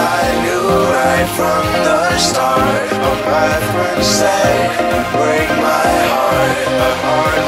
I knew right from the start. My friends say, break my heart.